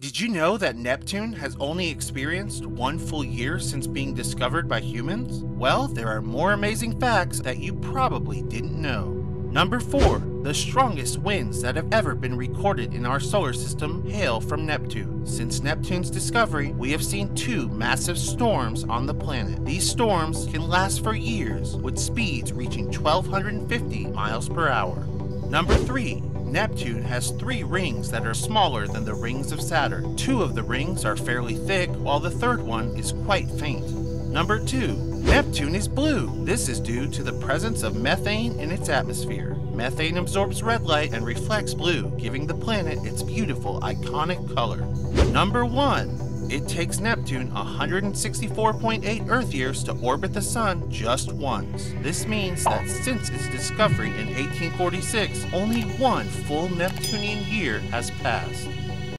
Did you know that Neptune has only experienced one full year since being discovered by humans? Well, there are more amazing facts that you probably didn't know. Number 4. The strongest winds that have ever been recorded in our solar system hail from Neptune. Since Neptune's discovery, we have seen 2 massive storms on the planet. These storms can last for years, with speeds reaching 1,250 miles per hour. Number 3. Neptune has 3 rings that are smaller than the rings of Saturn. 2 of the rings are fairly thick, while the third one is quite faint. Number 2. Neptune is blue. This is due to the presence of methane in its atmosphere. Methane absorbs red light and reflects blue, giving the planet its beautiful, iconic color. Number 1. It takes Neptune 164.8 Earth years to orbit the Sun just once. This means that since its discovery in 1846, only 1 full Neptunian year has passed.